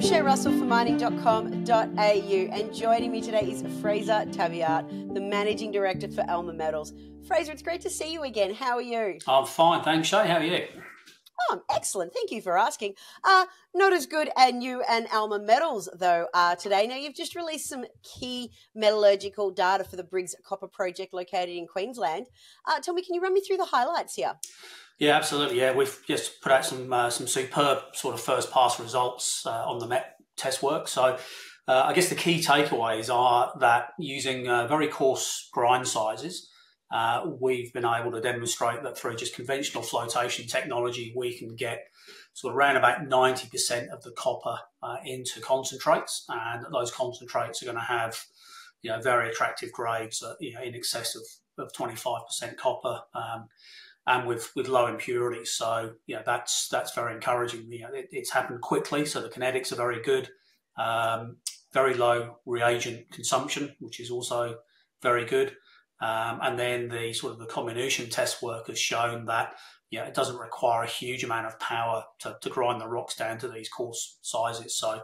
I'm Shea Russell from mining.com.au, and joining me today is Fraser Tabeart, the Managing Director for Alma Metals. Fraser, it's great to see you again. How are you? I'm fine, thanks, Shea. How are you? Oh, I'm excellent. Thank you for asking. Not as good as you and Alma Metals, though, are today. Now, you've just released some key metallurgical data for the Briggs Copper Project located in Queensland. Tell me, can you run me through the highlights here? Yeah, absolutely. Yeah, we've just put out some superb sort of first pass results on the MET test work. So I guess the key takeaways are that using very coarse grind sizes, we've been able to demonstrate that through just conventional flotation technology, we can get sort of around about 90% of the copper into concentrates, and those concentrates are going to have, you know, very attractive grades, in excess of 25% copper, and with low impurities. So, you know, that's very encouraging. You know, it's happened quickly, so the kinetics are very good, very low reagent consumption, which is also very good. And then the sort of the comminution test work has shown that, you know, it doesn't require a huge amount of power to grind the rocks down to these coarse sizes. So,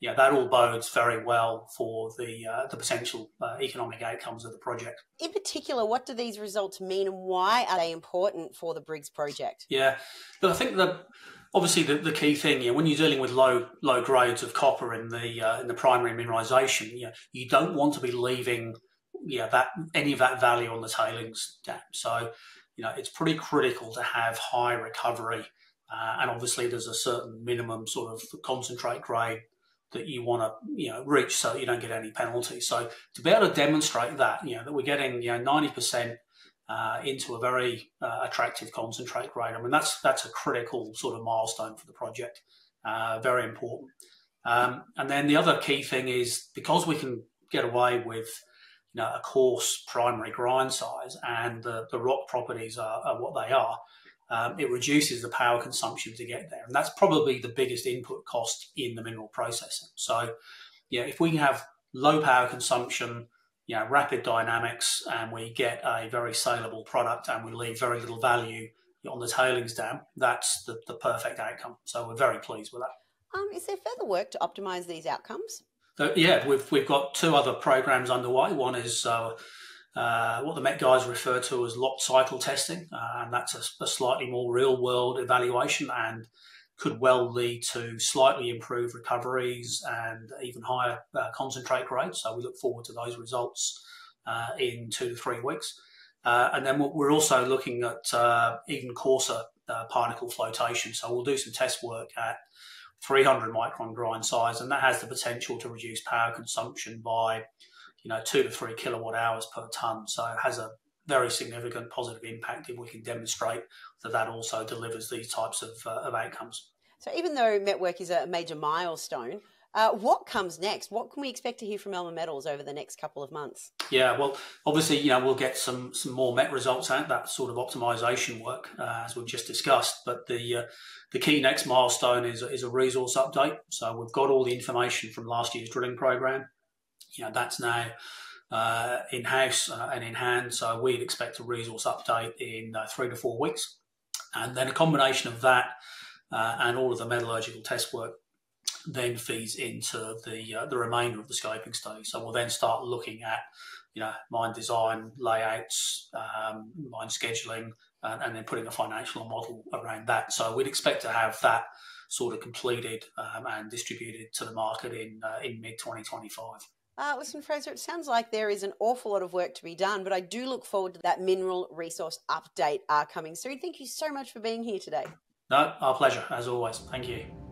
yeah, that all bodes very well for the potential economic outcomes of the project. In particular, what do these results mean, and why are they important for the Briggs project? Yeah, but I think obviously the key thing, when you're dealing with low grades of copper in the primary mineralisation, you don't want to be leaving any of that value on the tailings dam. So, it's pretty critical to have high recovery, and obviously there's a certain minimum sort of concentrate grade that you want to, reach, so you don't get any penalty. So to be able to demonstrate that, that we're getting, 90% into a very attractive concentrate grade, I mean, that's a critical sort of milestone for the project, very important. And then the other key thing is, because we can get away with, a coarse primary grind size, and the rock properties are what they are, it reduces the power consumption to get there. And that's probably the biggest input cost in the mineral processing. So, if we can have low power consumption, rapid dynamics, and we get a very saleable product and we leave very little value on the tailings dam, that's the perfect outcome. So we're very pleased with that. Is there further work to optimise these outcomes? So, yeah, we've got two other programs underway. One is what the MET guys refer to as locked cycle testing, and that's a slightly more real-world evaluation, and could well lead to slightly improved recoveries and even higher concentrate grades. So we look forward to those results in 2 to 3 weeks. And then we're also looking at even coarser particle flotation. So we'll do some test work at 300 micron grind size, and that has the potential to reduce power consumption by 2 to 3 kilowatt hours per tonne. So it has a very significant positive impact if we can demonstrate that also delivers these types of outcomes. So even though MET work is a major milestone, what comes next? What can we expect to hear from Alma Metals over the next couple of months? Yeah, well, obviously, we'll get some more MET results out, that sort of optimisation work, as we've just discussed. But the key next milestone is a resource update. So we've got all the information from last year's drilling program. That's now in-house and in hand. So we'd expect a resource update in 3 to 4 weeks. And then a combination of that and all of the metallurgical test work then feeds into the remainder of the scoping study. So we'll then start looking at, mine design, layouts, mine scheduling, and then putting a financial model around that. So we'd expect to have that sort of completed and distributed to the market in mid-2025. Listen, Fraser, it sounds like there is an awful lot of work to be done, but I do look forward to that mineral resource update coming soon. Thank you so much for being here today. No, our pleasure, as always. Thank you.